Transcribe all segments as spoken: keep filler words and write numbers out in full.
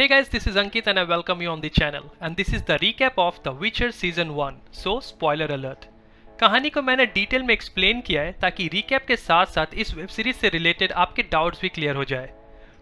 Hey guys, this is Ankit and I welcome you on the channel, and this is the recap of The Witcher Season one, so spoiler alert. कहानी को मैंने detail में explain किया है ताकि recap के साथ साथ इस वेब सीरीज से रिलेटेड आपके डाउट्स भी क्लियर हो जाए।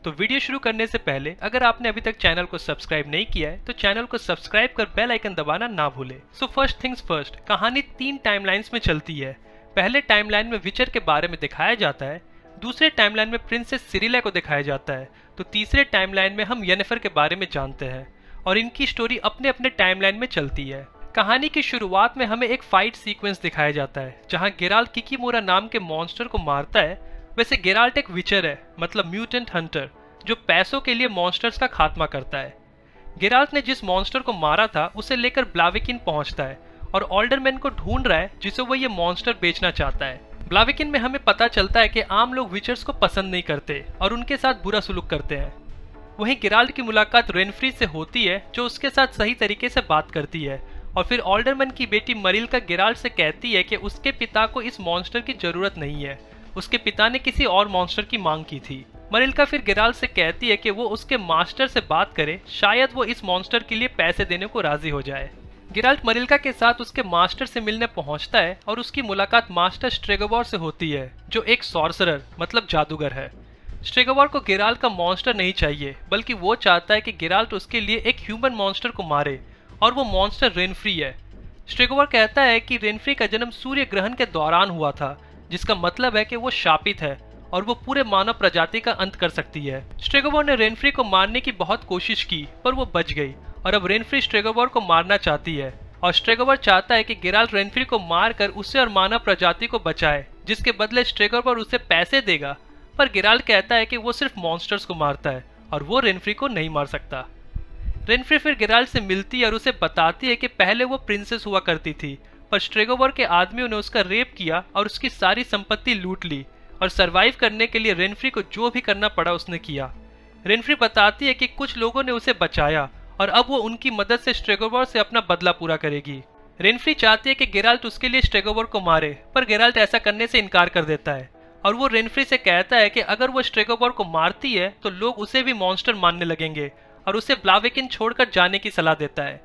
तो वीडियो शुरू करने से पहले अगर आपने अभी तक चैनल को सब्सक्राइब नहीं किया है तो चैनल को सब्सक्राइब कर बेल आइकन दबाना ना भूले। सो फर्स्ट थिंग्स फर्स्ट, कहानी तीन टाइमलाइंस में चलती है। पहले टाइमलाइन में विचर के बारे में दिखाया जाता है, दूसरे टाइमलाइन में प्रिंसेस सिरिला को दिखाया जाता है, तो तीसरे टाइमलाइन में हम येनेफर के बारे में जानते हैं और इनकी स्टोरी अपने अपने टाइमलाइन में चलती है। कहानी की शुरुआत में हमें एक फाइट सीक्वेंस दिखाया जाता है जहां गेराल्ट किकीमोरा नाम के मॉन्स्टर को मारता है। वैसे गेराल्ट एक विचर है, मतलब म्यूटेंट हंटर, जो पैसों के लिए मॉन्स्टर्स का खात्मा करता है। गेराल्ट ने जिस मॉन्स्टर को मारा था उसे लेकर ब्लाविकिन पहुंचता है और ऑल्डरमैन को ढूंढ रहा है जिसे वो ये मॉन्स्टर बेचना चाहता है। ब्लाविकिन में हमें पता चलता है कि आम लोग विचर्स को पसंद नहीं करते और उनके साथ बुरा सुलूक करते हैं। वहीं गेराल्ट की मुलाकात रेनफ्री से होती है जो उसके साथ सही तरीके से बात करती है और फिर ऑल्डरमैन की बेटी मरिल का गेराल्ट से कहती है कि उसके पिता को इस मॉन्स्टर की जरूरत नहीं है, उसके पिता ने किसी और मॉन्स्टर की मांग की थी। मरिल का फिर गेराल्ट से कहती है कि वो उसके मास्टर से बात करे, शायद वो इस मॉन्स्टर के लिए पैसे देने को राजी हो जाए। गेराल्ट मरिल्का के साथ उसके मास्टर से मिलने पहुंचता है और उसकी मुलाकात मास्टर स्ट्रेगोबोर से होती है जो एक सॉर्सरर, मतलब जादूगर है। स्ट्रेगोबोर को गेराल्ट का मॉन्स्टर नहीं चाहिए, बल्कि वो चाहता है कि गेराल्ट उसके लिए एक ह्यूमन मॉन्स्टर को मारे और वो मॉन्स्टर रेनफ्री है। स्ट्रेगोबोर कहता है कि रेनफ्री का जन्म सूर्य ग्रहण के दौरान हुआ था, जिसका मतलब है कि वो शापित है और वो पूरे मानव प्रजाति का अंत कर सकती है। स्ट्रेगोबोर ने रेनफ्री को मारने की बहुत कोशिश की पर वो बच गई और अब रेनफ्री स्ट्रेगोबोर को मारना चाहती है और स्ट्रेगोबोर चाहता है कि गेराल्ट रेनफ्री को मारकर उसे और मानव प्रजाति को बचाए, जिसके बदले स्ट्रेगोबोर उसे पैसे देगा। पर गेराल्ट कहता है कि वो सिर्फ मॉन्स्टर्स को मारता है और वो रेनफ्री को नहीं मार सकता। रेनफ्री फिर गेराल्ट से मिलती है और उसे बताती है कि पहले वो प्रिंसेस हुआ करती थी पर स्ट्रेगोबोर के आदमियों ने उसका रेप किया और उसकी सारी संपत्ति लूट ली और सर्वाइव करने के लिए रेनफ्री को जो भी करना पड़ा उसने किया। रेनफ्री बताती है कि कुछ लोगों ने उसे बचाया और अब वो उनकी मदद से स्ट्रेगोबोर से अपना बदला पूरा करेगी। रेनफ्री चाहती है कि गेराल्ट उसके लिए स्ट्रेगोबोर को मारे पर गेराल्ट ऐसा करने से इनकार कर देता है और वो रेनफ्री से कहता है कि अगर वो स्ट्रेगोबोर को मारती है तो लोग उसे भी मॉन्स्टर मानने लगेंगे और उसे ब्लाविकिन छोड़कर जाने की सलाह देता है।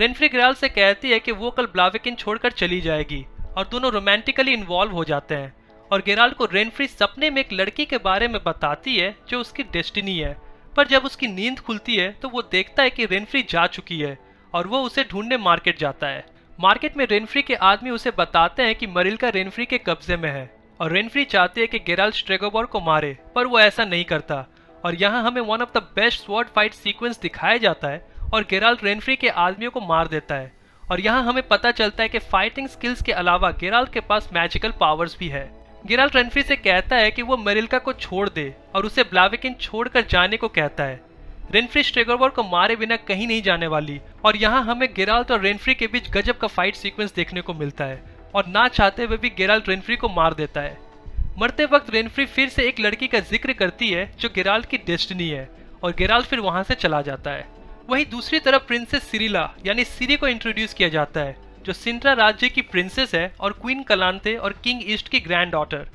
रेनफ्री गेराल्ट से कहती है कि वो कल ब्लाविकिन छोड़कर चली जाएगी और दोनों रोमांटिकली इन्वॉल्व हो जाते हैं और गेराल्ट को रेनफ्री सपने में एक लड़की के बारे में बताती है जो उसकी डेस्टिनी है। पर जब उसकी नींद खुलती है तो वो देखता है कि रेनफ्री जा चुकी है और वो उसे ढूंढने मार्केट जाता है। मार्केट में रेनफ्री के आदमी उसे बताते हैं कि मरिल्का रेनफ्री के कब्जे में है और रेनफ्री चाहती है कि गेराल्ट स्ट्रेगोबोर को मारे पर वो ऐसा नहीं करता और यहाँ हमें one of the best sword fight sequence दिखाया जाता है और गेराल्ट रेनफ्री के आदमियों को मार देता है और यहाँ हमें पता चलता है कि फाइटिंग स्किल्स के अलावा गेराल्ट के पास मैजिकल पावर्स भी है। गेराल्ट रेनफ्री से कहता है कि वो मरिल्का को छोड़ दे और उसे ब्लाविकिन छोड़कर जाने को कहता है। रेनफ्री स्ट्रेगोबोर को मारे बिना कहीं नहीं जाने वाली और यहाँ हमें गेराल्ट और रेनफ्री के बीच गजब का फाइट सीक्वेंस देखने को मिलता है और ना चाहते हुए भी गेराल्ट रेनफ्री को मार देता है। मरते वक्त रेनफ्री फिर से एक लड़की का जिक्र करती है जो गेराल्ट की डेस्टिनी है और गेराल्ट फिर वहाँ से चला जाता है। वहीं दूसरी तरफ प्रिंसेस सिरिला यानी सिरी को इंट्रोड्यूस किया जाता है जो सिंट्रा राज्य की प्रिंसेस है और क्वीन कलांथे और किंग ईस्ट की ग्रैंड डॉटर।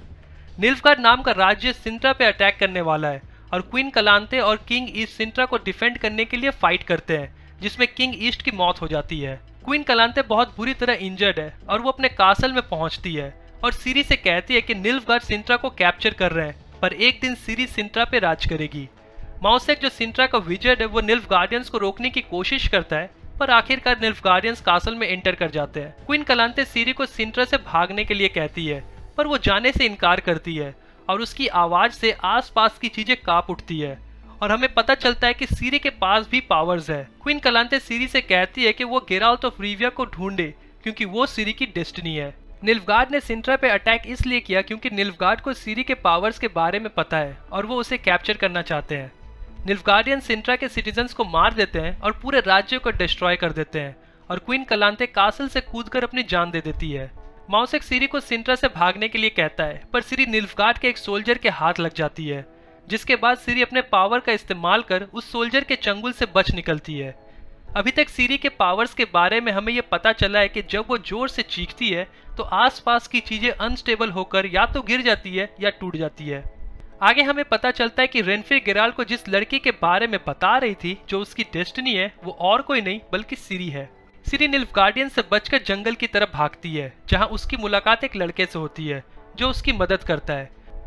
निल्फगार्ड नाम का राज्य सिंट्रा पे अटैक करने वाला है और क्वीन कलांथे और किंग ईस्ट सिंट्रा को डिफेंड करने के लिए फाइट करते हैं, जिसमें किंग ईस्ट की मौत हो जाती है। क्वीन कलांथे बहुत बुरी तरह इंजर्ड है और वो अपने कासल में पहुंचती है और सिरी से कहती है कि निल्फगार्ड सिंट्रा को कैप्चर कर रहे हैं पर एक दिन सिरी सिंट्रा पे राज करेगी। माउसेक जो सिंट्रा का विजर्ड है वो निल्फगार्डियंस को रोकने की कोशिश करता है पर आखिरकार निल्फगार्डियंस कासल में एंटर कर जाते हैं। क्वीन कलांथे सिरी को सिंट्रा से भागने के लिए कहती है पर वो जाने से इनकार करती है और उसकी आवाज से आसपास की चीजें कांप उठती है और हमें पता चलता है कि सिरी के पास भी पावर्स है। क्वीन कलांथे सिरी से कहती है कि वो गेराल्ट ऑफ रिविया को ढूंढे क्योंकि वो सिरी की डेस्टिनी है। निल्फगार्ड ने सिंट्रा पे अटैक इसलिए किया क्योंकि निल्फगार्ड को सिरी के पावर्स के बारे में पता है और वो उसे कैप्चर करना चाहते हैं। निल्फगार्डियन सिंट्रा के सिटीजन्स को मार देते हैं और पूरे राज्य को डिस्ट्रॉय कर देते हैं और क्वीन कलांथे कासल से कूदकर अपनी जान दे देती है। माउसेक सिरी को सिंट्रा से भागने के लिए कहता है पर सिरी निल्फगार्ड के एक सोल्जर के हाथ लग जाती है, जिसके बाद सिरी अपने पावर का इस्तेमाल कर उस सोल्जर के चंगुल से बच निकलती है। अभी तक सिरी के पावर्स के बारे में हमें यह पता चला है कि जब वो जोर से चीखती है तो आसपास की चीजें अनस्टेबल होकर या तो गिर जाती है या टूट जाती है। आगे हमें पता चलता है कि रेनफ्री गेराल्ट को जिस लड़की के बारे में बता रही थी जो उसकी डेस्टिनी है वो और कोई नहीं बल्कि सिरी है। सिरी निल्फगार्डियन से बचकर जंगल की तरफ भागती है जहां उसकी मुलाकात एक लड़के से होती है जो उसकी मदद करता है,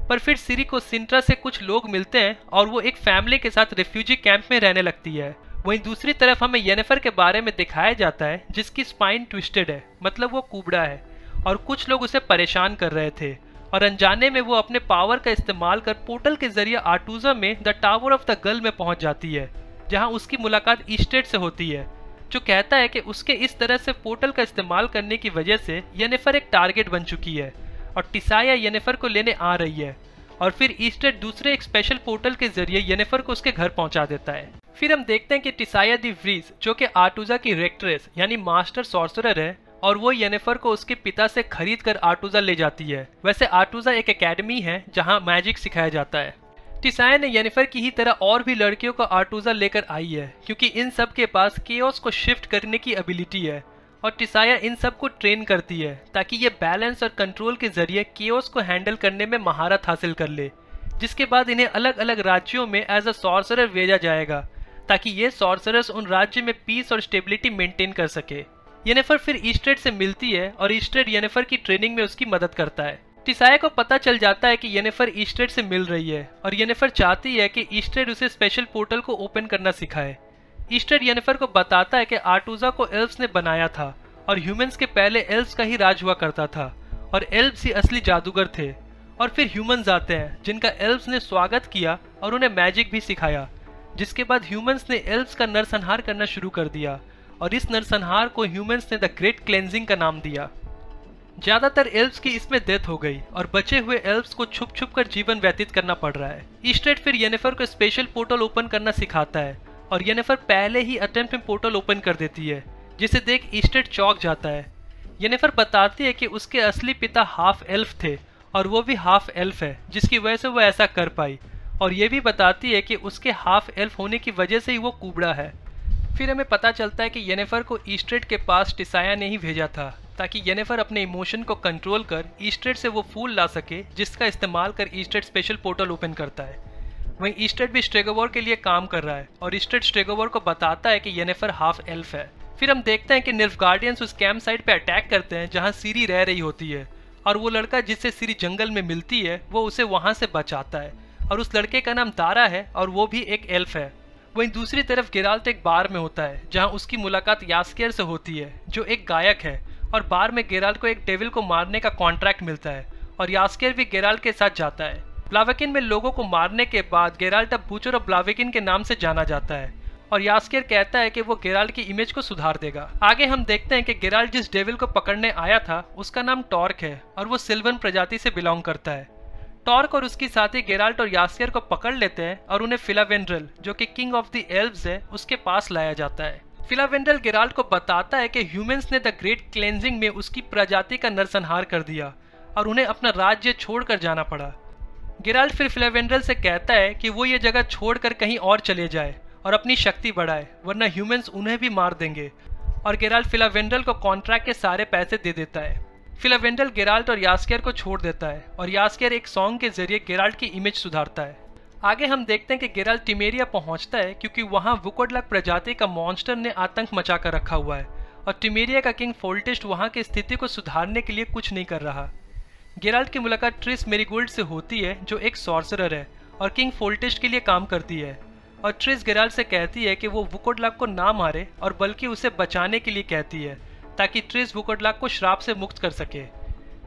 पर फिर सिरी को सिंट्रा से कुछ लोग मिलते हैं और वो एक फैमिली के साथ रेफ्यूजी कैंप में रहने लगती है। वहीं दूसरी तरफ हमें येनेफर के बारे में दिखाया जाता है जिसकी स्पाइन ट्विस्टेड है, मतलब वो कुबड़ा है और कुछ लोग उसे परेशान कर रहे थे और अनजाने में वो अपने पावर का इस्तेमाल कर पोर्टल के जरिए आर्टूजा में the tower of the girl में पहुंच जाती है जहां उसकी मुलाकात इस्ट्रेड से होती है, जो कहता है कि उसके इस तरह से पोर्टल का इस्तेमाल करने की वजह से येनेफर एक टारगेट बन चुकी है और टिसाया येनेफर को लेने आ रही है। और फिर इस्ट्रेड दूसरे एक स्पेशल पोर्टल के जरिए येनेफर को उसके घर पहुंचा देता है। फिर हम देखते हैं कि टिसाया दी व्रीज जो कि आर्टूजा की रेक्ट्रेस यानी मास्टर सॉर्सरर है और वो येनेफर को उसके पिता से खरीद कर आर्टूजा ले जाती है। वैसे आर्टूजा एक एकेडमी है जहां मैजिक सिखाया जाता है। टिसाया ने येनेफर की ही तरह और भी लड़कियों को आर्टूजा लेकर आई है क्योंकि इन सब के पास केओस को शिफ्ट करने की एबिलिटी है और टिसाया इन सब को ट्रेन करती है ताकि ये बैलेंस और कंट्रोल के जरिए केओस को हैंडल करने में महारत हासिल कर ले, जिसके बाद इन्हें अलग अलग राज्यों में एज अ सॉर्सरर भेजा जाएगा ताकि ये सॉर्सरर्स उन राज्य में पीस और स्टेबिलिटी मेंटेन कर सके। येनेफर फिर इस्ट्रेड से मिलती है और इस्ट्रेड येनेफर की ट्रेनिंग में उसकी मदद करता है। टिसाया को पता चल जाता है कि येनेफर इस्ट्रेड से मिल रही है और येनेफर चाहती है कि इस्ट्रेड उसे स्पेशल पोर्टल को ओपन करना सिखाए। इस्ट्रेड येनेफर को बताता है कि आर्टूजा को एल्फ्स ने बनाया था और ह्यूमंस के पहले एल्फ्स का ही राज हुआ करता था और एल्फ्स ही असली जादूगर थे। और फिर ह्यूमंस आते हैं जिनका एल्फ्स ने स्वागत किया और उन्हें मैजिक भी सिखाया, जिसके बाद ह्यूमंस ने एल्फ्स का नरसंहार करना शुरू कर दिया और इस नरसंहार को ह्यूमंस ने द ग्रेट क्लेंजिंग का नाम दिया। ज्यादातर एल्फ्स की इसमें डेथ हो गई और बचे हुए एल्फ्स को छुप छुप कर जीवन व्यतीत करना पड़ रहा है। इस्ट्रेड फिर येनेफर को स्पेशल पोर्टल ओपन करना सिखाता है और येनेफर पहले ही अटेम्प्ट में पोर्टल ओपन कर देती है जिसे देख इस्ट्रेड चौंक जाता है। येनेफर बताती है कि उसके असली पिता हाफ एल्फ थे और वो भी हाफ एल्फ है जिसकी वजह से वो ऐसा कर पाई, और ये भी बताती है कि उसके हाफ एल्फ होने की वजह से ही वो कुबड़ा है। फिर हमें पता चलता है कि येनेफर को इस्ट्रेड के पास टिसाया ने ही भेजा था ताकि येनेफर अपने इमोशन को कंट्रोल कर इस्ट्रेड से वो फूल ला सके जिसका इस्तेमाल कर इस्ट्रेड स्पेशल पोर्टल ओपन करता है। वहीं इस्ट्रेड भी स्ट्रेगोबोर के लिए काम कर रहा है और इस्ट्रेड स्ट्रेगोबोर को बताता है कि येनेफर हाफ एल्फ है। फिर हम देखते हैं कि निल्फगार्डियंस उस कैंप साइट पर अटैक करते हैं जहाँ सिरी रह रही होती है और वो लड़का जिससे सिरी जंगल में मिलती है वो उसे वहाँ से बचाता है और उस लड़के का नाम दारा है और वो भी एक एल्फ है। वहीं दूसरी तरफ गेराल्ट एक बार में होता है जहां उसकी मुलाकात यास्कियर से होती है जो एक गायक है, और बार में गेराल्ट को एक डेविल को मारने का कॉन्ट्रैक्ट मिलता है और यास्कियर भी गेराल्ट के साथ जाता है। ब्लाविकिन में लोगों को मारने के बाद गेराल्ट अब बूचर और ब्लाविकिन के नाम से जाना जाता है और यास्कियर कहता है कि वो गेराल्ट की इमेज को सुधार देगा। आगे हम देखते हैं कि गेराल्ट जिस डेविल को पकड़ने आया था उसका नाम टॉर्क है और वो सिल्वन प्रजाति से बिलोंग करता है। टॉर्क और उसकी साथी गेराल्ट और यास्कियर को पकड़ लेते हैं और उन्हें फिलावेंड्रल जो कि किंग ऑफ द एल्व्स है उसके पास लाया जाता है। फिलावेंड्रल गेराल्ट को बताता है कि ह्यूमंस ने द ग्रेट क्लेंजिंग में उसकी प्रजाति का नरसंहार कर दिया और उन्हें अपना राज्य छोड़कर जाना पड़ा। गेराल्ट फिर फिलावेंड्रल से कहता है कि वो ये जगह छोड़कर कहीं और चले जाए और अपनी शक्ति बढ़ाए वरना ह्यूमंस उन्हें भी मार देंगे, और गेराल्ट फिलावेंड्रल को कॉन्ट्रैक्ट के सारे पैसे दे देता है। फिलावेंड्रल गेराल्ट और यास्कियर को छोड़ देता है और यास्कियर एक सॉन्ग के जरिए गेराल्ट की इमेज सुधारता है। आगे हम देखते हैं कि गेराल्ट टिमेरिया पहुंचता है क्योंकि वहां वुकोडलक प्रजाति का मॉन्स्टर ने आतंक मचा कर रखा हुआ है और टिमेरिया का किंग फोल्टेस्ट वहां की स्थिति को सुधारने के लिए कुछ नहीं कर रहा। गेराल्ट की मुलाकात ट्रिस मेरीगोल्ड से होती है जो एक सॉर्सरर है और किंग फोल्टेस्ट के लिए काम करती है, और ट्रिस गेराल्ट से कहती है कि वो वुकोडलक को ना मारे और बल्कि उसे बचाने के लिए कहती है ताकि ट्रिस वुकोडलक को श्राप से मुक्त कर सके।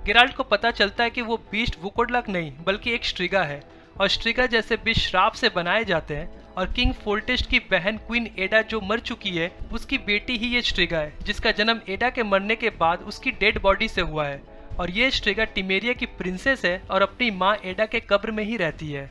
गेराल्ट को पता चलता है कि वो बीस्ट वुकोडलक नहीं बल्कि एक स्ट्रिगा है और स्ट्रिगा जैसे बीस्ट श्राप से बनाए जाते हैं, और किंग फोल्टेस्ट की बहन क्वीन एडा जो मर चुकी है उसकी बेटी ही ये स्ट्रिगा है जिसका जन्म एडा के मरने के बाद उसकी डेड बॉडी से हुआ है, और ये स्ट्रिगा टिमेरिया की प्रिंसेस है और अपनी माँ एडा के कब्र में ही रहती है।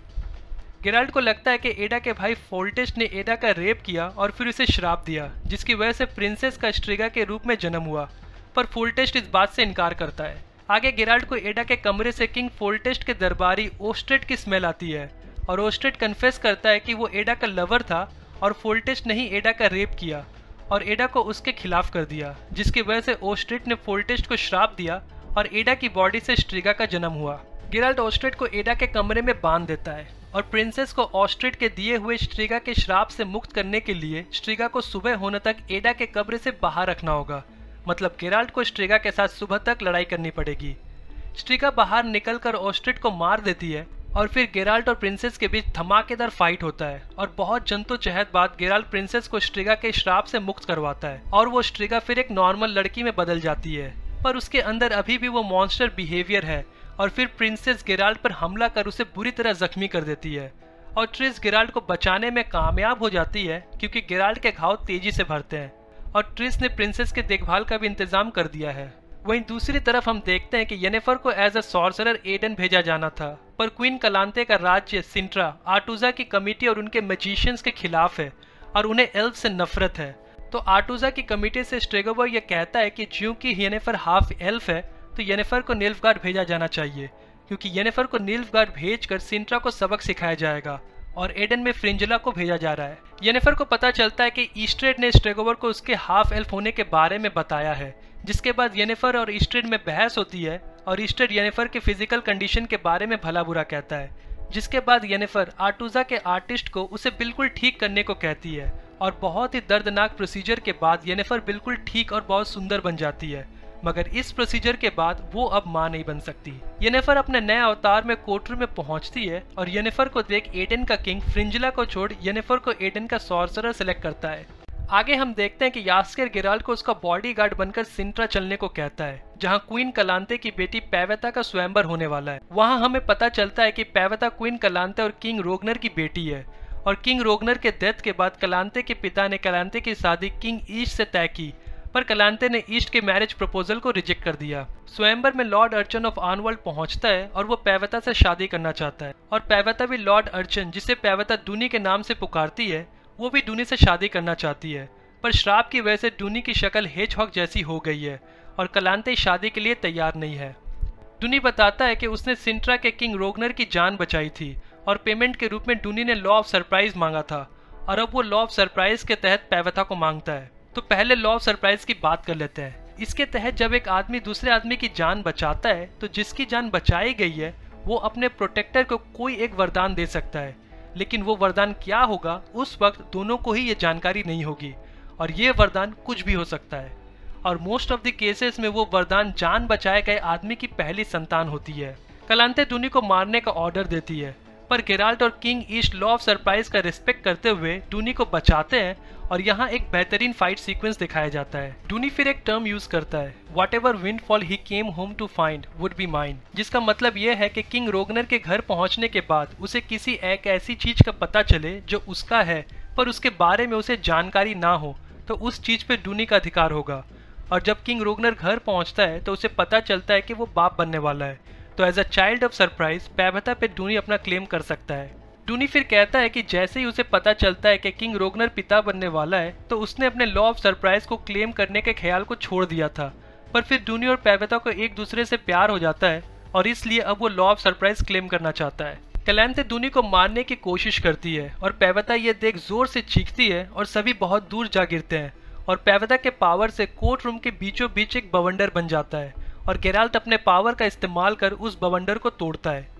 गेराल्ट को लगता है कि एडा के भाई फोल्टेस्ट ने एडा का रेप किया और फिर उसे श्राप दिया जिसकी वजह से प्रिंसेस का स्ट्रिगा के रूप में जन्म हुआ, पर फोल्टेस्ट इस बात से इनकार करता है। आगे गेराल्ट को एडा के कमरे से किंग फोल्टेस्ट के दरबारी ओस्ट्रिट की स्मेल आती है और ओस्ट्रिट कन्फेस करता है कि वो एडा का लवर था और फोल्टेस्ट ने ही एडा का रेप किया और एडा को उसके खिलाफ कर दिया, जिसकी वजह से ओस्ट्रिट ने फोल्टेस्ट को श्राप दिया और एडा की बॉडी से स्ट्रिगा का जन्म हुआ। गिराल्ट ऑस्ट्रिट को एडा के कमरे में बांध देता है और प्रिंसेस को ऑस्ट्रिट के दिए हुए स्ट्रिगा के श्राप से मुक्त करने के लिए स्ट्रिगा को सुबह होने तक एडा के कब्र से बाहर रखना होगा। मतलब गिराल्ट को स्ट्रिगा के साथ सुबह तक लड़ाई करनी पड़ेगी। स्ट्रिगा बाहर निकलकर ऑस्ट्रिट को मार देती है और फिर गिराल्ट और प्रिंसेस के बीच धमाकेदार फाइट होता है और बहुत जंतु चहत बाद गिराल्ट प्रिंसेस को स्ट्रिगा के श्राप से मुक्त करवाता है और वो स्ट्रिगा फिर एक नॉर्मल लड़की में बदल जाती है, पर उसके अंदर अभी भी वो मॉन्स्टर बिहेवियर है। और फिर प्रिंसेस गिराल्ट पर हमला कर उसे बुरी तरह जख्मी कर देती है और ट्रिस गिराल्ट को बचाने में कामयाब हो जाती है क्योंकि गिराल्ट के घाव तेजी से भरते हैं और ट्रिस ने प्रिंसेस के देखभाल का भी इंतजाम कर दिया है। वहीं दूसरी तरफ हम देखते हैं कि येनेफर को एज अ सॉर्सरर एडन भेजा जाना था, पर क्वीन कलांते का राज्य सिंट्रा आर्टुजा की कमेटी और उनके मैजिशियंस के खिलाफ है और उन्हें एल्फ से नफरत है। तो आर्टुजा की कमेटी से स्ट्रेगोबोर यह कहता है कि ज्यों की येनेफर हाफ एल्फ है तो येनेफर को निल्फगार्ड भेजा जाना चाहिए, क्योंकि येनेफर को निल्फगार्ड भेजकर सिंट्रा को सबक सिखाया जाएगा और एडन में फ्रिंजला को भेजा जा रहा है। येनेफर को पता चलता है कि इस्ट्रेड ने स्ट्रेगोबोर को उसके हाफ एल्फ होने के बारे में बताया है, जिसके बाद येनेफर और इस्ट्रेड में बहस होती है और इस्ट्रेड येनेफर के फिजिकल कंडीशन के बारे में भला बुरा कहता है, जिसके बाद येनेफर आर्टुजा के आर्टिस्ट को उसे बिल्कुल ठीक करने को कहती है और बहुत ही दर्दनाक प्रोसीजर के बाद येनेफर बिल्कुल ठीक और बहुत सुंदर बन जाती है। मगर इस प्रोसीजर के बाद वो अब मां नहीं बन सकती। येनेफर अपने नए अवतार में कोटर में पहुंचती है और येनेफर को देख एडन का किंग फ्रिंजला को छोड़ येनेफर को एडन का सॉर्सरर सेलेक्ट करता है। आगे हम देखते हैं कि यास्केर गिराल्ट को उसका बॉडीगार्ड बनकर सिंट्रा चलने को कहता है, जहां क्वीन कलांते की बेटी पैवेटा का स्वयंवर होने वाला है। वहां हमें पता चलता है कि पैवेटा क्वीन कलांते और किंग रोगनर की बेटी है और किंग रोगनर के डेथ के बाद कलांते के पिता ने कलांते की शादी किंग ईस्ट से तय की, पर कलांते ने ईस्ट के मैरिज प्रपोजल को रिजेक्ट कर दिया। स्वयंवर में लॉर्ड अर्चन ऑफ आनवर्ल्ड पहुंचता है और वो पैवेटा से शादी करना चाहता है और पैवेटा भी लॉर्ड अर्चन, जिसे पैवेटा दुनी के नाम से पुकारती है, वो भी दुनी से शादी करना चाहती है, पर श्राप की वजह से दुनी की शक्ल हेजहॉग जैसी हो गई है और कलांते शादी के लिए तैयार नहीं है। दुनी बताता है कि उसने सिंट्रा के किंग रोगनर की जान बचाई थी और पेमेंट के रूप में दुनी ने लॉ ऑफ सरप्राइज मांगा था और अब वो लॉ ऑफ सरप्राइज के तहत पैवेटा को मांगता है। तो पहले लॉ ऑफ सरप्राइज की बात कर लेते हैं। इसके तहत जब एक आदमी दूसरे आदमी की जान बचाता है तो जिसकी जान बचाई गई है वो अपने प्रोटेक्टर को कोई एक वरदान दे सकता है, लेकिन वो वरदान क्या होगा उस वक्त दोनों को ही ये जानकारी नहीं होगी और ये वरदान कुछ भी हो सकता है। और मोस्ट ऑफ द केसेस में वो वरदान जान बचाए गए आदमी की पहली संतान होती है। कलांते दुनी को मारने का ऑर्डर देती है, पर गिराल्ट और king Eist law of surprise का रिस्पेक्ट करते हुए दुनी को बचाते हैं और यहाँ एक बेहतरीन फाइट सीक्वेंस दिखाया जाता है। दुनी फिर एक टर्म यूज करता है, whatever windfall he came home to find would be mine, जिसका मतलब यह है कि किंग रोगनर के घर पहुंचने के बाद उसे किसी एक ऐसी चीज का पता चले जो उसका है पर उसके बारे में उसे जानकारी ना हो तो उस चीज पे दुनी का अधिकार होगा। और जब किंग रोगनर घर पहुंचता है तो उसे पता चलता है कि वो बाप बनने वाला है, तो as a child of surprise Pavetta पे दुनी अपना क्लेम कर सकता है। दुनी फिर कहता है कि जैसे ही उसे पता चलता है कि किंग रोगनर पिता बनने वाला है तो उसने अपने लॉ ऑफ सरप्राइज को क्लेम करने के ख्याल को छोड़ दिया था, पर फिर दुनी और पैवेटा को एक दूसरे से प्यार हो जाता है और इसलिए अब वो लॉ ऑफ सरप्राइज क्लेम करना चाहता है। कैलांथे दुनी को मारने की कोशिश करती है और पैवेटा ये देख जोर से चीखती है और सभी बहुत दूर जा गिरते हैं और पैवेटा के पावर से कोर्ट रूम के बीचों बीच एक बवंडर बन जाता है और गिराल्ट अपने पावर का इस्तेमाल कर उस बवंडर को तोड़ता है।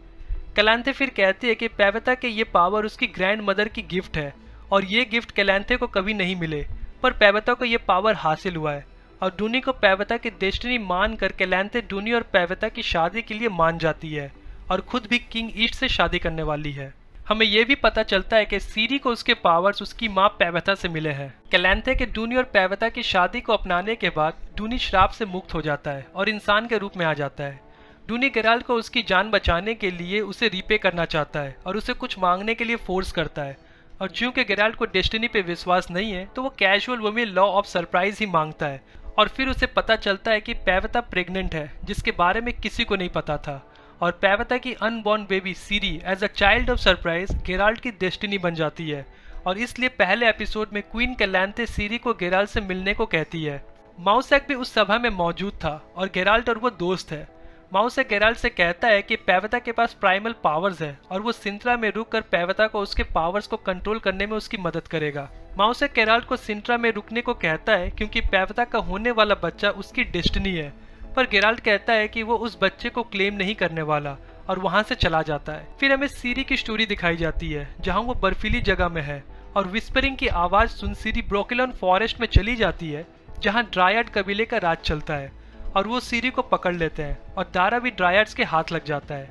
कैलांथे फिर कहती है कि पैवेटा के ये पावर उसकी ग्रैंड मदर की गिफ्ट है और ये गिफ्ट कैलांथे को कभी नहीं मिले, पर पैवेटा को ये पावर हासिल हुआ है और दुनी को पैवेटा की डेस्टिनी मान कर कैलांथे दुनी और पैवेटा की शादी के लिए मान जाती है और खुद भी किंग ईस्ट से शादी करने वाली है। हमें यह भी पता चलता है कि सीरी को उसके पावर्स उसकी माँ पैवेटा से मिले हैं। कैलांथे के दुनी और पैवेटा की शादी को अपनाने के बाद दुनी श्राप से मुक्त हो जाता है और इंसान के रूप में आ जाता है। दुनी गिराल्ट को उसकी जान बचाने के लिए उसे रीपे करना चाहता है और उसे कुछ मांगने के लिए फोर्स करता है और चूंकि गिराल्ट को डेस्टिनी पे विश्वास नहीं है तो वो कैजुअल वे में लॉ ऑफ सरप्राइज ही मांगता है और फिर उसे पता चलता है कि पैवेटा प्रेग्नेंट है, जिसके बारे में किसी को नहीं पता था। और पैवेटा की unborn baby Ciri as a child of surprise Geralt की डेस्टिनी बन जाती है और इसलिए पहले एपिसोड में क्वीन कैलांथे सीरी को गिराल्ट से मिलने को कहती है। माउसेक भी उस सभा में मौजूद था और गिराल्ट और वो दोस्त है। माउसेक गिराल्ट से कहता है कि पैवेटा के पास प्राइमल पावर्स है और वो सिंट्रा में रुककर पैवेटा को उसके पावर्स को कंट्रोल करने में उसकी मदद करेगा। माउसेक गिराल्ट को सिंट्रा में रुकने को कहता है क्योंकि पैवेटा का होने वाला बच्चा उसकी डेस्टिनी है, पर गिराल्ट कहता है कि वो उस बच्चे को क्लेम नहीं करने वाला और वहाँ से चला जाता है। फिर हमें सीरी की स्टोरी दिखाई जाती है जहाँ वो बर्फीली जगह में है और विस्परिंग की आवाज़ सुन सीरी ब्रोकेलॉन फॉरेस्ट में चली जाती है जहाँ ड्रायड कबीले का राज चलता है और वो सीरी को पकड़ लेते हैं और दारा भी ड्रायड्स के हाथ लग जाता है।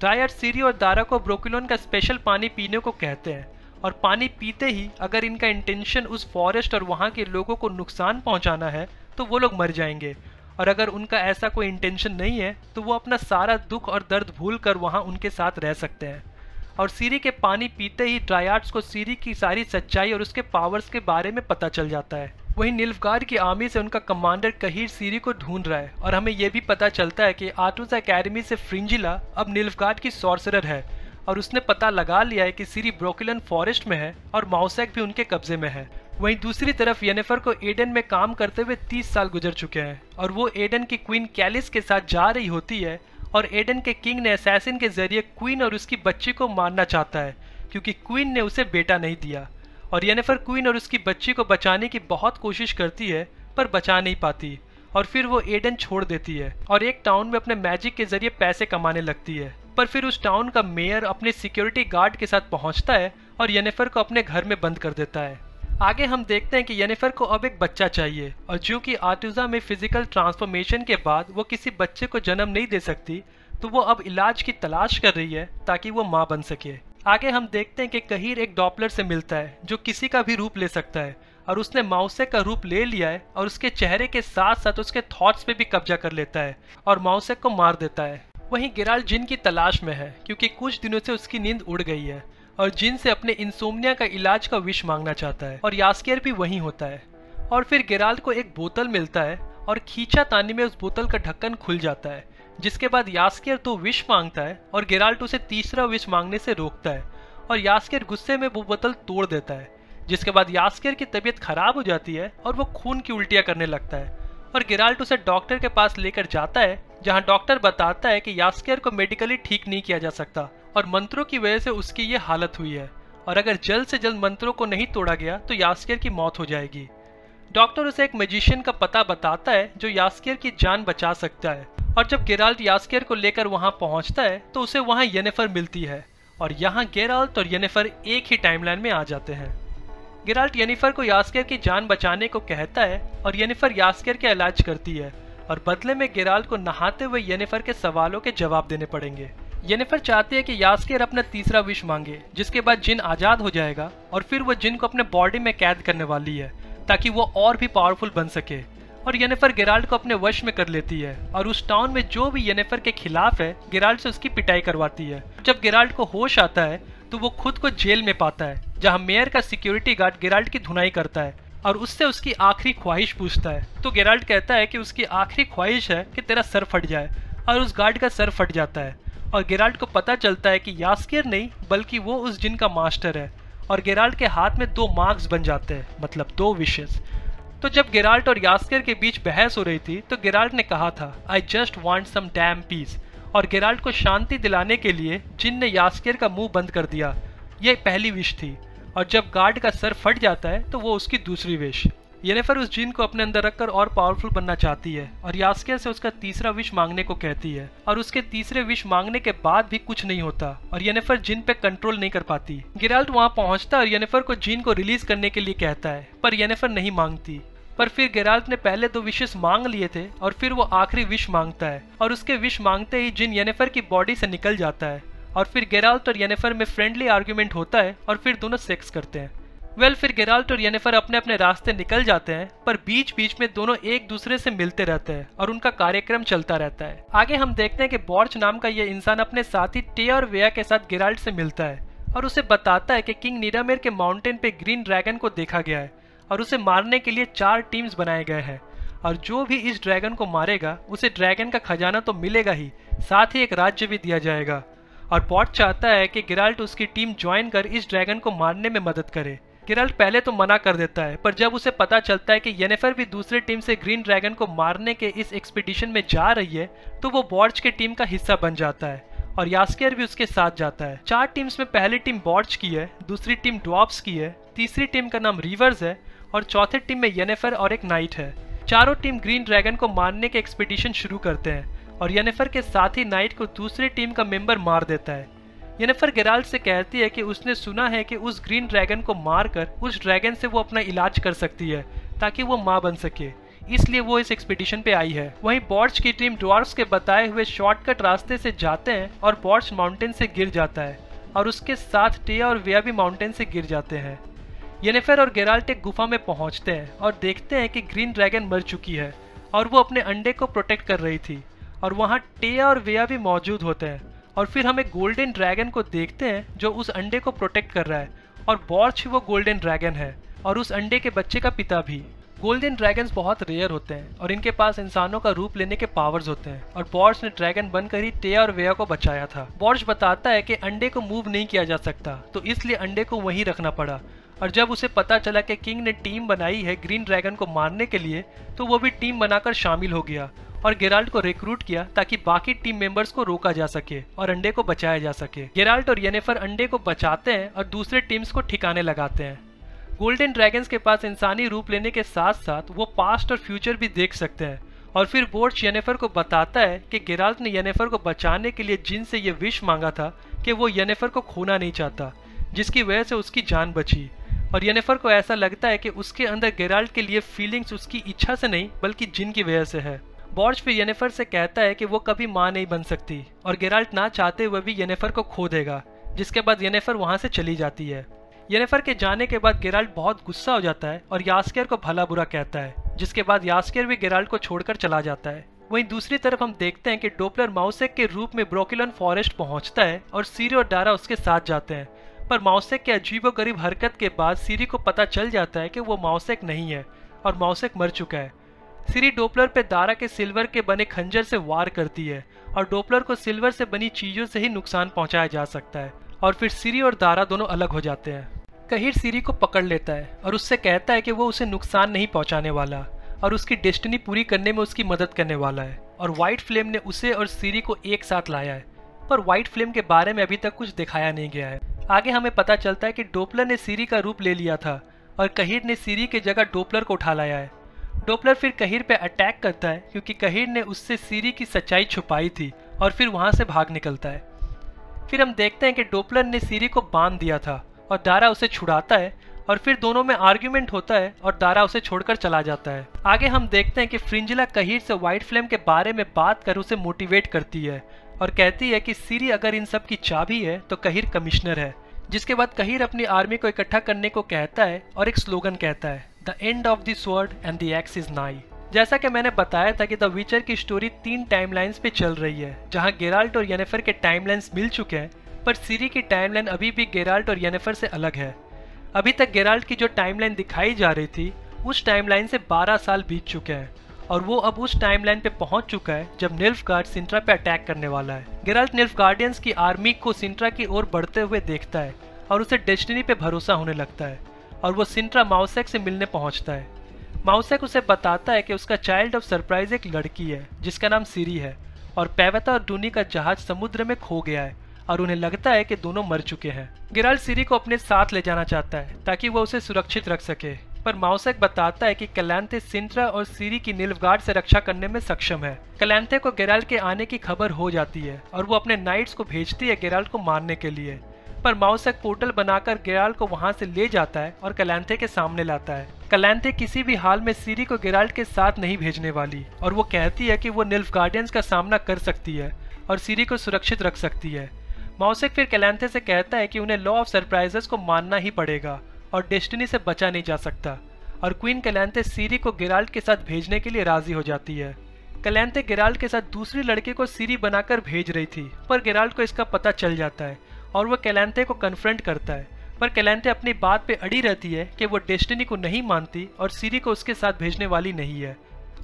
ड्रायड सीरी और दारा को ब्रोकेलॉन का स्पेशल पानी पीने को कहते हैं और पानी पीते ही अगर इनका इंटेंशन उस फॉरेस्ट और वहाँ के लोगों को नुकसान पहुँचाना है तो वो लोग मर जाएंगे और अगर उनका ऐसा कोई इंटेंशन नहीं है तो वो अपना सारा दुख और दर्द भूल कर वहाँ उनके साथ रह सकते हैं। और सीरी के पानी पीते ही ड्रायड्स को सीरी की सारी सच्चाई और उसके पावर्स के बारे में पता चल जाता है। वहीं निल्फगार्ड की आर्मी से उनका कमांडर कहर सीरी को ढूंढ रहा है और हमें यह भी पता चलता है कि आर्टूज अकेडमी से फ्रिंजिला अब निल्फगार्ड की सॉर्सरर है और उसने पता लगा लिया है कि सीरी ब्रोकेलन फॉरेस्ट में है और माउसेक भी उनके कब्जे में है। वहीं दूसरी तरफ येनेफर को एडन में काम करते हुए तीस साल गुजर चुके हैं और वो एडन की क्वीन कैलिस के साथ जा रही होती है और एडन के किंग ने असैसिन के जरिए क्वीन और उसकी बच्ची को मारना चाहता है क्योंकि क्वीन ने उसे बेटा नहीं दिया। और येनेफर क्वीन और उसकी बच्ची को बचाने की बहुत कोशिश करती है पर बचा नहीं पाती और फिर वो एडन छोड़ देती है और एक टाउन में अपने मैजिक के जरिए पैसे कमाने लगती है। पर फिर उस टाउन का मेयर अपने सिक्योरिटी गार्ड के साथ पहुंचता है और येनेफर को अपने घर में बंद कर देता है। आगे हम देखते हैं कि येनेफर को अब एक बच्चा चाहिए और चूँकि आर्टूजा में फिजिकल ट्रांसफॉर्मेशन के बाद वो किसी बच्चे को जन्म नहीं दे सकती तो वो अब इलाज की तलाश कर रही है ताकि वो माँ बन सके। आगे हम देखते हैं कि कहर एक डॉपलर से मिलता है जो किसी का भी रूप ले सकता है और उसने माउसेक का रूप ले लिया है और उसके चेहरे के साथ साथ उसके थॉट्स पे भी कब्जा कर लेता है और माउसेक को मार देता है। वहीं गेराल्ट जिन की तलाश में है क्योंकि कुछ दिनों से उसकी नींद उड़ गई है और जिन से अपने इंसोम्निया का इलाज का विश मांगना चाहता है और यास्कियर भी वहीं होता है। और फिर गेराल्ट को एक बोतल मिलता है और खींचा तानी में उस बोतल का ढक्कन खुल जाता है जिसके बाद यास्कियर तो विश मांगता है और गेराल्ट उसे तीसरा विश मांगने से रोकता है और यास्कियर गुस्से में वो बोतल तोड़ देता है जिसके बाद यास्कियर की तबीयत खराब हो जाती है और वो खून की उल्टियाँ करने लगता है और गेराल्ट उसे डॉक्टर के पास लेकर जाता है जहां डॉक्टर बताता है कि यास्कियर को मेडिकली ठीक नहीं किया जा सकता और मंत्रों की वजह से उसकी ये हालत हुई है और अगर जल्द से जल्द मंत्रों को नहीं तोड़ा गया तो यास्कियर की मौत हो जाएगी। डॉक्टर उसे एक मैजिशियन का पता बताता है जो यास्कियर की जान बचा सकता है और जब गेराल्ट यास्कियर को लेकर वहां पहुंचता है तो उसे वहां येनेफर मिलती है और यहाँ गेराल्ट और येनेफर एक ही टाइमलाइन में आ जाते हैं। गेराल्ट येनेफर को यास्कियर की जान बचाने को कहता है और येनेफर यास्कियर का इलाज करती है और बदले में गेराल्ट को नहाते हुए येनेफर के सवालों के जवाब देने पड़ेंगे। येनेफर चाहती है कि यास्कियर अपना तीसरा विश मांगे जिसके बाद जिन आज़ाद हो जाएगा और फिर वो जिन को अपने बॉडी में कैद करने वाली है ताकि वो और भी पावरफुल बन सके। और येनेफर गेराल्ट को अपने वश में कर लेती है और उस टाउन में जो भी येनेफर के खिलाफ है गेराल्ट से उसकी पिटाई करवाती है। जब गेराल्ट को होश आता है तो वो खुद को जेल में पाता है जहाँ मेयर का सिक्योरिटी गार्ड गेराल्ट की धुनाई करता है और उससे उसकी आखिरी ख्वाहिश पूछता है तो गेराल्ट कहता है कि उसकी आखिरी ख्वाहिश है कि तेरा सर फट जाए और उस गार्ड का सर फट जाता है। और गेराल्ट को पता चलता है कि यास्कियर नहीं बल्कि वो उस जिन का मास्टर है और गेराल्ट के हाथ में दो मार्क्स बन जाते हैं मतलब दो विशेस। तो जब गेराल्ट और यास्कियर के बीच बहस हो रही थी तो गेराल्ट ने कहा था I just want some damn peace और गेराल्ट को शांति दिलाने के लिए जिन ने यास्कियर का मुँह बंद कर दिया। ये पहली विश थी और जब गार्ड का सर फट जाता है तो वो उसकी दूसरी विश। येनेफर उस जिन को अपने अंदर रखकर और पावरफुल बनना चाहती है और यास्कियर से उसका तीसरा विश मांगने को कहती है और उसके तीसरे विश मांगने के बाद भी कुछ नहीं होता और येनेफर जिन पे कंट्रोल नहीं कर पाती। गेराल्ट वहां पहुंचता और येनेफर को जिन को रिलीज करने के लिए कहता है पर येनेफर नहीं मांगती। पर फिर गेराल्ट ने पहले दो विशेष मांग लिए थे और फिर वो आखिरी विश मांगता है और उसके विश मांगते ही जिन येनेफर की बॉडी से निकल जाता है और फिर गेराल्ट और येनेफर में फ्रेंडली आर्ग्यूमेंट होता है और फिर दोनों सेक्स करते हैं। वेल फिर गेराल्ट और येनेफर अपने अपने रास्ते निकल जाते हैं पर बीच बीच में दोनों एक दूसरे से मिलते रहते हैं और उनका कार्यक्रम चलता रहता है। आगे हम देखते हैं कि बॉर्च नाम का ये इंसान अपने साथी टे और वेया के साथ गेराल्ट से मिलता है और उसे बताता है कि किंग नीडामेर के माउंटेन पे ग्रीन ड्रैगन को देखा गया है और उसे मारने के लिए चार टीम्स बनाए गए हैं और जो भी इस ड्रैगन को मारेगा उसे ड्रैगन का खजाना तो मिलेगा ही साथ ही एक राज्य भी दिया जाएगा। और बॉर्च चाहता है कि गेराल्ट उसकी टीम ज्वाइन कर इस ड्रैगन को मारने में मदद करे। गेराल्ट पहले तो मना कर देता है पर जब उसे पता चलता है कि येनेफर भी दूसरे टीम से ग्रीन ड्रैगन को मारने के इस एक्सपीडिशन में जा रही है तो वो बॉर्च के टीम का हिस्सा बन जाता है और यास्कियर भी उसके साथ जाता है। चार टीम्स में पहली टीम बॉर्च की है, दूसरी टीम ड्वार्फ्स की है, तीसरी टीम का नाम रिवर्स है और चौथी टीम में येनेफर और एक नाइट है। चारों टीम ग्रीन ड्रैगन को मारने के एक्सपीडिशन शुरू करते हैं और येनेफर के साथ ही नाइट को दूसरी टीम का मेंबर मार देता है। येनेफर गेराल्ट से कहती है कि उसने सुना है कि उस ग्रीन ड्रैगन को मारकर उस ड्रैगन से वो अपना इलाज कर सकती है ताकि वो माँ बन सके, इसलिए वो इस एक्सपीडिशन पे आई है। वहीं बॉर्च की टीम ड्वार्फ्स के बताए हुए शॉर्टकट रास्ते से जाते हैं और बॉर्च माउंटेन से गिर जाता है और उसके साथ टिया और वेया भी माउंटेन से गिर जाते हैं। येनेफर और गेराल्ट एक गुफा में पहुंचते हैं और देखते हैं कि ग्रीन ड्रैगन मर चुकी है और वो अपने अंडे को प्रोटेक्ट कर रही थी और वहाँ टिया और वेया भी मौजूद होते हैं। और फिर हम एक गोल्डन ड्रैगन को देखते हैं जो उस अंडे को प्रोटेक्ट कर रहा है और बॉर्च वो गोल्डन ड्रैगन है और उस अंडे के बच्चे का पिता भी। गोल्डन ड्रैगन्स बहुत रेयर होते हैं और इनके पास इंसानों का रूप लेने के पावर्स होते हैं और बॉर्च ने ड्रैगन बनकर ही टिया और वेया को बचाया था। बॉर्च बताता है कि अंडे को मूव नहीं किया जा सकता तो इसलिए अंडे को वहीं रखना पड़ा और जब उसे पता चला कि किंग ने टीम बनाई है ग्रीन ड्रैगन को मारने के लिए तो वो भी टीम बनाकर शामिल हो गया और गेराल्ट को रिक्रूट किया ताकि बाकी टीम मेंबर्स को रोका जा सके और अंडे को बचाया जा सके। गेराल्ट और येनेफर अंडे को बचाते हैं और दूसरे टीम्स को ठिकाने लगाते हैं। गोल्डन ड्रैगन्स के पास इंसानी रूप लेने के साथ साथ वो पास्ट और फ्यूचर भी देख सकते हैं और फिर बोर्च येनेफर को बताता है कि गेराल्ट ने येनेफर को बचाने के लिए जिन से ये विश मांगा था कि वो येनेफर को खोना नहीं चाहता, जिसकी वजह से उसकी जान बची। और येनेफर को ऐसा लगता है कि उसके अंदर गेराल्ट के लिए फीलिंग्स उसकी इच्छा से नहीं बल्कि जिन की वजह से है। बॉर्च फिर येनेफर से कहता है कि वो कभी माँ नहीं बन सकती और गेराल्ट ना चाहते हुए भी येनेफर को खो देगा, जिसके बाद येनेफर वहाँ से चली जाती है। येनेफर के जाने के बाद गेराल्ट बहुत गुस्सा हो जाता है और यास्कियर को भला बुरा कहता है, जिसके बाद यास्कियर भी गेराल्ट को छोड़कर चला जाता है। वहीं दूसरी तरफ हम देखते हैं कि डोपलर माउसेक के रूप में ब्रोकिलन फॉरेस्ट पहुंचता है और सीरी और डारा उसके साथ जाते हैं, पर माउसेक के अजीबोगरीब हरकत के बाद सीरी को पता चल जाता है कि वो माउसेक नहीं है और माउसेक मर चुका है। सीरी डोपलर पे दारा के सिल्वर के बने खंजर से वार करती है और डोपलर को सिल्वर से बनी चीज़ों से ही नुकसान पहुंचाया जा सकता है और फिर सीरी और दारा दोनों अलग हो जाते हैं। कहिर सीरी को पकड़ लेता है और उससे कहता है कि वो उसे नुकसान नहीं पहुंचाने वाला और उसकी डेस्टिनी पूरी करने में उसकी मदद करने वाला है। और वाइट फ्लेम ने उसे और सीरी को एक साथ लाया है, पर वाइट फ्लेम के बारे में अभी तक कुछ दिखाया नहीं गया है। आगे हमें पता चलता है कि डोपलर ने सीरी का रूप ले लिया था और कहिर ने सीरी की जगह डोपलर को उठा लाया है। डोपलर फिर कहिर पे अटैक करता है क्योंकि कहिर ने उससे सीरी की सच्चाई छुपाई थी और फिर वहाँ से भाग निकलता है। फिर हम देखते हैं कि डोपलर ने सीरी को बांध दिया था और दारा उसे छुड़ाता है और फिर दोनों में आर्ग्यूमेंट होता है और दारा उसे छोड़कर चला जाता है। आगे हम देखते हैं कि फ्रिंजिला कहिर से वाइट फ्लेम के बारे में बात कर उसे मोटिवेट करती है और कहती है कि सीरी अगर इन सब की चाबी है तो कहिर कमिश्नर है, जिसके बाद कहिर अपनी आर्मी को इकट्ठा करने को कहता है और एक स्लोगन कहता है, the end of the sword and the axe is nigh. जैसा कि मैंने बताया था कि द विचर की स्टोरी तीन टाइमलाइंस पे चल रही है, जहां गेराल्ट और येनेफर के टाइमलाइंस मिल चुके हैं, पर सीरी की टाइमलाइन अभी भी गेराल्ट और येनेफर से अलग है। अभी तक गेराल्ट की जो टाइमलाइन दिखाई जा रही थी उस टाइमलाइन से बारह साल बीत चुके हैं और वो अब उस टाइमलाइन पे पहुंच चुका है जब निल्फगार्ड सिंट्रा पे अटैक करने वाला है। गेराल्ट निल्फगार्डियंस की आर्मी को सिंट्रा की ओर बढ़ते हुए देखता है और उसे डेस्टिनी पे भरोसा होने लगता है और वो सिंट्रा माउसेक से मिलने पहुंचता है। माउसेक उसे बताता है कि उसका चाइल्ड ऑफ सरप्राइज एक लड़की है जिसका नाम सीरी है और पैवेटा और डूनी का जहाज समुद्र में खो गया है और उन्हें लगता है कि दोनों मर चुके हैं। गेराल्ट सीरी को अपने साथ ले जाना चाहता है ताकि वह उसे सुरक्षित रख सके, पर माउसेक बताता है कि कैलांथे सिंट्रा और सीरी की निल्फगार्ड से रक्षा करने में सक्षम है। कैलांथे को गेराल्ट के आने की खबर हो जाती है और वो अपने नाइट्स को भेजती है गेराल्ट को मारने के लिए, पर माउसेक पोर्टल बनाकर गेराल्ट को वहां से ले जाता है और कैलांथे के सामने लाता है। कैलांथे किसी भी हाल में सीरी को गेराल्ट के साथ नहीं भेजने वाली और वो कहती है कि वो निल्फगार्डियंस का सामना कर सकती है और सीरी को सुरक्षित रख सकती है। माउसेक फिर कैलांथे से कहता है कि उन्हें लॉ ऑफ सरप्राइजेस को मानना ही पड़ेगा और डेस्टिनी से बचा नहीं जा सकता और क्वीन कैलांथे सीरी को गेराल्ट के साथ भेजने के लिए राजी हो जाती है। कैलांथे गेराल्ट के साथ दूसरी लड़के को सीरी बनाकर भेज रही थी, पर गेराल्ट को इसका पता चल जाता है और वो कैलांथे को कन्फ्रंट करता है, पर कैलांथे अपनी बात पे अड़ी रहती है कि वो डेस्टिनी को नहीं मानती और सीरी को उसके साथ भेजने वाली नहीं है।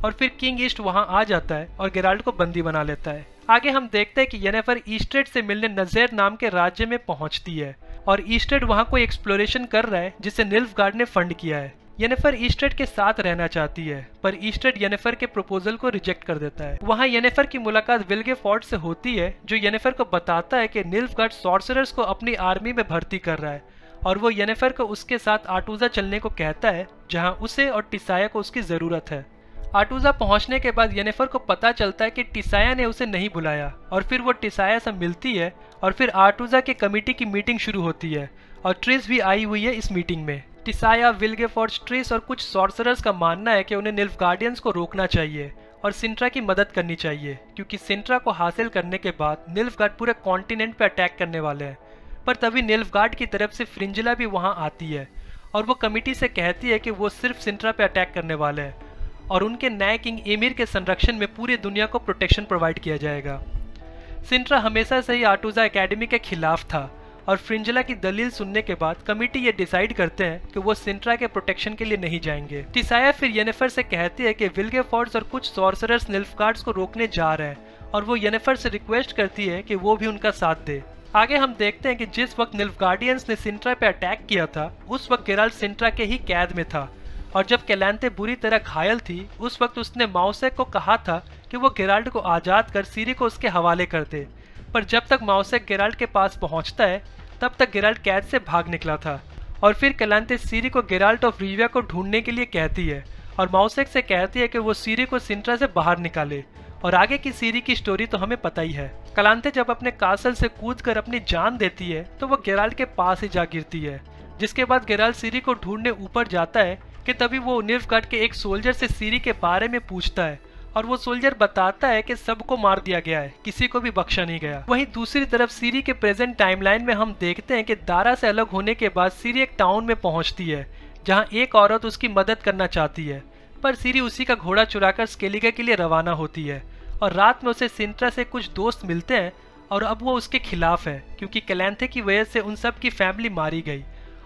और फिर किंग ईस्ट वहां आ जाता है और गेराल्ट को बंदी बना लेता है। आगे हम देखते हैं कि येनेफर इस्ट्रेड से मिलने नज़ेर नाम के राज्य में पहुंचती है और इस्ट्रेड वहां कोई एक्सप्लोरेशन कर रहा है जिसे निल्फगार्ड ने फंड किया है। येनेफर इस्ट्रेड के साथ रहना चाहती है, पर इस्ट्रेड येनेफर के प्रपोजल को रिजेक्ट कर देता है। वहाँ येनेफर की मुलाकात विल्गे फोर्ट से होती है जो येनेफर को बताता है कि निल्फगार्ड सॉर्सरर्स को अपनी आर्मी में भर्ती कर रहा है और वो येनेफर को उसके साथ आरेटुजा चलने को कहता है जहाँ उसे और टिसाया को उसकी ज़रूरत है। आर्टुजा पहुंचने के बाद येनेफर को पता चलता है कि टिसाया ने उसे नहीं बुलाया और फिर वो टिसाया से मिलती है और फिर आर्टुजा के कमेटी की मीटिंग शुरू होती है और ट्रिस भी आई हुई है इस मीटिंग में। टिसाया, विलगेफोर्ड्स, ट्रिस और कुछ सॉर्सरर्स का मानना है कि उन्हें निल्फगार्डियंस को रोकना चाहिए और सिंट्रा की मदद करनी चाहिए क्योंकि सिंट्रा को हासिल करने के बाद निल्फगार्ड पूरे कॉन्टिनेंट पर अटैक करने वाले हैं। पर तभी निल्फगार्ड की तरफ से फ्रिंजिला भी वहाँ आती है और वो कमेटी से कहती है कि वो सिर्फ सिंट्रा पे अटैक करने वाले हैं और उनके नए किंग एमिर के संरक्षण में पूरी दुनिया को प्रोटेक्शन प्रोवाइड किया जाएगा। सिंट्रा हमेशा से ही आर्टुजा एकेडमी के खिलाफ था और फ्रिंजिला की दलील सुनने के बाद कमेटी ये डिसाइड करते हैं कि वो सिंट्रा के प्रोटेक्शन के लिए नहीं जाएंगे। टिसाया फिर येनेफर से कहती है कि विलगेफोर्ड्स और कुछ सॉर्सरर्स निल्फगार्ड्स को रोकने जा रहे हैं और वो येनेफर से रिक्वेस्ट करती है कि वो भी उनका साथ दे। आगे हम देखते हैं कि जिस वक्त निल्फगार्डियंस ने सिंट्रा पे अटैक किया था उस वक्त गेराल्ट सिंट्रा के ही कैद में था और जब कैलांथे बुरी तरह घायल थी उस वक्त उसने मौसेक को कहा था कि वो गेराल्ट को आज़ाद कर सीरी को उसके हवाले कर दे। पर जब तक मौसेक गेराल्ट के पास पहुंचता है तब तक गेराल्ट कैद से भाग निकला था और फिर कैलांथे सीरी को गेराल्ट ऑफ रिविया को ढूंढने के लिए कहती है और मौसेक से कहती है कि वो सीरी को सिंट्रा से बाहर निकाले और आगे की सीरी की स्टोरी तो हमें पता ही है। कैलांथे जब अपने कासल से कूद कर अपनी जान देती है तो वो गेराल्ट के पास ही जा गिरती है जिसके बाद गेराल्ट सीरी को ढूंढने ऊपर जाता है कि तभी वो निल्फगार्ड के एक सोल्जर से सीरी के बारे में पूछता है और वो सोल्जर बताता है कि सबको मार दिया गया है, किसी को भी बख्शा नहीं गया। वहीं दूसरी तरफ सीरी के प्रेजेंट टाइमलाइन में हम देखते हैं कि दारा से अलग होने के बाद सीरी एक टाउन में पहुंचती है जहां एक औरत उसकी मदद करना चाहती है पर सीरी उसी का घोड़ा चुराकर स्केलिगा के लिए रवाना होती है और रात में उसे सिंट्रा से कुछ दोस्त मिलते हैं और अब वो उसके खिलाफ है क्योंकि कैलांथे की वजह से उन सब की फैमिली मारी गई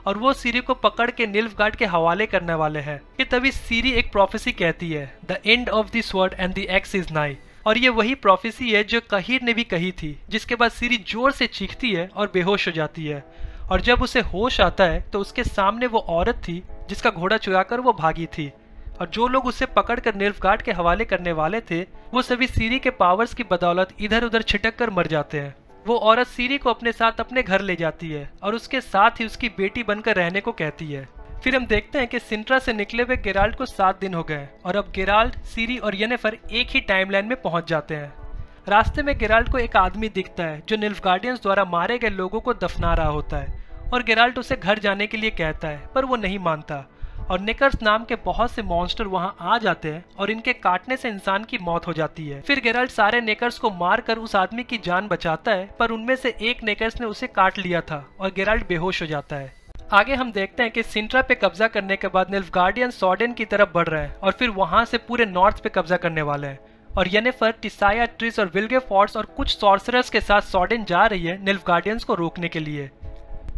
और वो सीरी को पकड़ के निल्फगार्ड के हवाले करने वाले हैं कि तभी सीरी एक प्रोफेसी कहती है, the end of the sword and the axe is nigh, और ये वही प्रोफेसी है जो कहर ने भी कही थी, जिसके बाद सीरी जोर से चीखती है और बेहोश हो जाती है और जब उसे होश आता है तो उसके सामने वो औरत थी जिसका घोड़ा चुराकर वो भागी थी और जो लोग उसे पकड़कर निल्फगार्ड के हवाले करने वाले थे वो सभी सीरी के पावर्स की बदौलत इधर उधर छिटक कर मर जाते हैं। वो औरत सीरी को अपने साथ अपने घर ले जाती है और उसके साथ ही उसकी बेटी बनकर रहने को कहती है। फिर हम देखते हैं कि सिंट्रा से निकले हुए गेराल्ट को सात दिन हो गए और अब गेराल्ट, सीरी और येनेफर एक ही टाइमलाइन में पहुंच जाते हैं। रास्ते में गेराल्ट को एक आदमी दिखता है जो निल्फगार्डियंस द्वारा मारे गए लोगों को दफना रहा होता है और गेराल्ट उसे घर जाने के लिए कहता है पर वो नहीं मानता और नेकर्स नाम के बहुत से मॉन्स्टर वहाँ आ जाते हैं और इनके काटने से इंसान की मौत हो जाती है। फिर गेराल्ट सारे नेकर्स को मारकर उस आदमी की जान बचाता है पर उनमें से एक नेकर्स ने उसे काट लिया था और गेराल्ट बेहोश हो जाता है। आगे हम देखते हैं कि सिंट्रा पे कब्जा करने के बाद निल्फगार्डियन सॉर्डेन की तरफ बढ़ रहे हैं और फिर वहाँ से पूरे नॉर्थ पे कब्जा करने वाले हैं और येनेफर, टिसाया, ट्रिस और विलगेफोर्ड्स और कुछ सॉर्सरर्स के साथ सॉर्डेन जा रही है निल्फगार्डियंस को रोकने के लिए।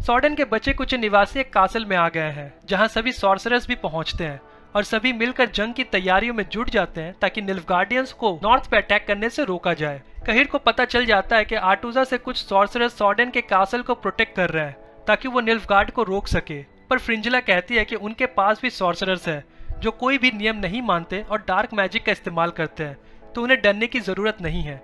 सॉर्डेन के बचे कुछ निवासी एक कासल में आ गए हैं जहां सभी सॉर्सरर्स भी पहुंचते हैं और सभी मिलकर जंग की तैयारियों में जुट जाते हैं ताकि निल्फगार्डियंस को नॉर्थ पे अटैक करने से रोका जाए। कहर को पता चल जाता है कि आर्टुजा से कुछ सॉर्सरर्स सॉर्डेन के कासल को प्रोटेक्ट कर रहे हैं ताकि वो निल्फगार्ड को रोक सके पर फ्रिंजिला कहती है कि उनके पास भी सॉर्सरर्स है जो कोई भी नियम नहीं मानते और डार्क मैजिक का इस्तेमाल करते हैं तो उन्हें डरने की जरूरत नहीं है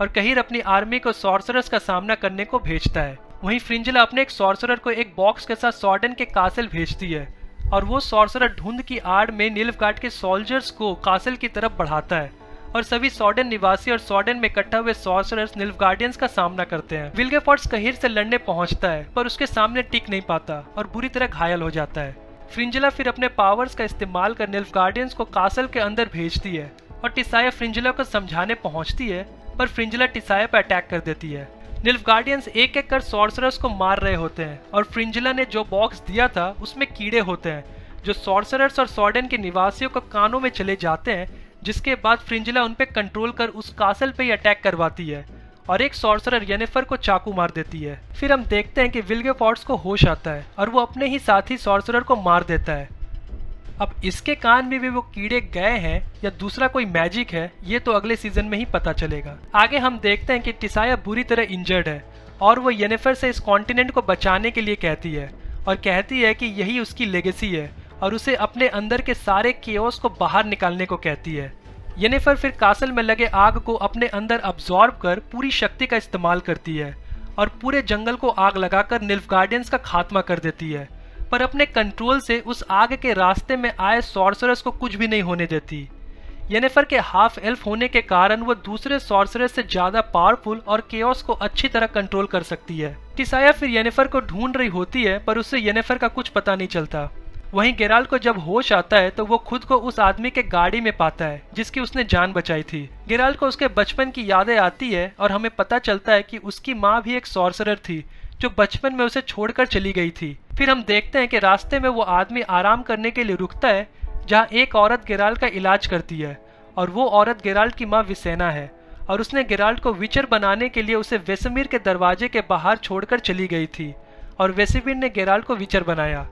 और कहर अपनी आर्मी को सॉर्सरर्स का सामना करने को भेजता है। वहीं फ्रिंजिला अपने एक सॉर्सरर को एक बॉक्स के साथ सॉर्डेन के कासल भेजती है और वो सॉर्सरर धुंध की आड़ में निल्फगार्ड के सोल्जर्स को कासल की तरफ बढ़ाता है और सभी सॉर्डेन निवासी और सॉर्डेन में इकट्ठा हुए सॉर्सरर्स निल्फगार्डियंस का सामना करते हैं। विलगेफोर्ड्स कहर से लड़ने पहुंचता है पर उसके सामने टिक नहीं पाता और बुरी तरह घायल हो जाता है। फ्रिंजिला फिर अपने पावर्स का इस्तेमाल कर निल्फगार्डियंस को कासल के अंदर भेजती है और टिसाया फ्रिंजिला को समझाने पहुंचती है पर फ्रिंजिला टिसाया पर अटैक कर देती है। निल्फगार्डियंस एक एक कर सॉर्सरर्स को मार रहे होते हैं और फ्रिंजिला ने जो बॉक्स दिया था उसमें कीड़े होते हैं जो सॉर्सरर्स और सॉर्डेन के निवासियों को कानों में चले जाते हैं जिसके बाद फ्रिंजिला उन पर कंट्रोल कर उस कासल पे ही अटैक करवाती है और एक सॉर्सरर येनेफर को चाकू मार देती है। फिर हम देखते हैं कि विलगेफोर्ड्स को होश आता है और वो अपने ही साथी सॉर्सरर को मार देता है। अब इसके कान में भी वो कीड़े गए हैं या दूसरा कोई मैजिक है ये तो अगले सीजन में ही पता चलेगा। आगे हम देखते हैं कि टिसाया बुरी तरह इंजर्ड है और वो येनेफर से इस कॉन्टिनेंट को बचाने के लिए कहती है और कहती है कि यही उसकी लेगेसी है और उसे अपने अंदर के सारे केओस को बाहर निकालने को कहती है। येनेफर फिर कासल में लगे आग को अपने अंदर अब्जॉर्ब कर पूरी शक्ति का इस्तेमाल करती है और पूरे जंगल को आग लगाकर निल्फगार्डियंस का खात्मा कर देती है पर अपने कंट्रोल से उस आग के रास्ते में आए सॉर्सरर्स को कुछ भी नहीं होने देती। येनेफर के हाफ एल्फ होने के कारण वो दूसरे सॉर्सरर से ज्यादा पावरफुल और केओस को अच्छी तरह कंट्रोल कर सकती है। टिसाया फिर येनेफर को ढूंढ रही होती है, पर उससे येनेफर का कुछ पता नहीं चलता। वहीं गेराल्ट को जब होश आता है तो वो खुद को उस आदमी के गाड़ी में पाता है जिसकी उसने जान बचाई थी। गेराल्ट को उसके बचपन की यादें आती है और हमें पता चलता है कि उसकी माँ भी एक सॉर्सरर थी जो बचपन में उसे छोड़कर चली गई थी। फिर हम देखते हैं कि रास्ते में वो आदमी आराम करने के लिए रुकता है जहाँ एक औरत गेराल्ट का इलाज करती है और वो औरत गेराल्ट की माँ विसेना है और उसने गेराल्ट को विचर बनाने के लिए उसे वेसेमिर के दरवाजे के बाहर छोड़कर चली गई थी और वेसेमिर ने गेराल्ट को विचर बनाया।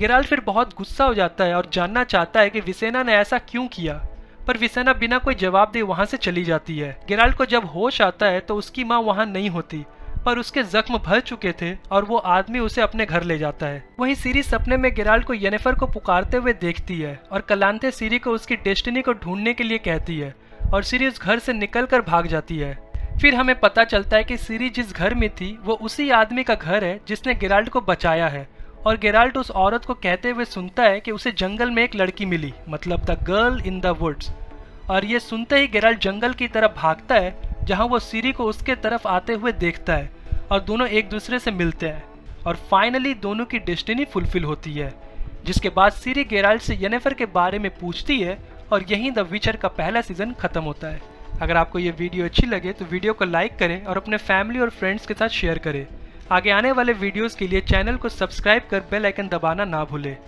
गेराल्ट फिर बहुत गुस्सा हो जाता है और जानना चाहता है कि विसेना ने ऐसा क्यों किया, पर विसेना बिना कोई जवाब दिए वहाँ से चली जाती है। गेराल्ट को जब होश आता है तो उसकी माँ वहाँ नहीं होती, पर उसके जख्म भर चुके थे और वो आदमी उसे अपने घर ले जाता है। वहीं सीरी सपने में गेराल्ट को येनेफर को पुकारते हुए देखती है और कलांथे सीरी को उसकी डेस्टिनी को ढूंढने के लिए कहती है और सीरी उस घर से निकलकर भाग जाती है। फिर हमें पता चलता है कि सीरी जिस घर में थी वो उसी आदमी का घर है जिसने गेराल्ट को बचाया है और गेराल्ट उस औरत को कहते हुए सुनता है कि उसे जंगल में एक लड़की मिली, मतलब the girl in the woods, और ये सुनते ही गेराल्ट जंगल की तरफ भागता है जहाँ वो सीरी को उसके तरफ आते हुए देखता है और दोनों एक दूसरे से मिलते हैं और फाइनली दोनों की डेस्टिनी फुलफिल होती है, जिसके बाद सीरी गेराल्ट से येनेफर के बारे में पूछती है और यहीं द विचर का पहला सीजन खत्म होता है। अगर आपको ये वीडियो अच्छी लगे तो वीडियो को लाइक करें और अपने फैमिली और फ्रेंड्स के साथ शेयर करें। आगे आने वाले वीडियोस के लिए चैनल को सब्सक्राइब कर बेल आइकन दबाना ना भूलें।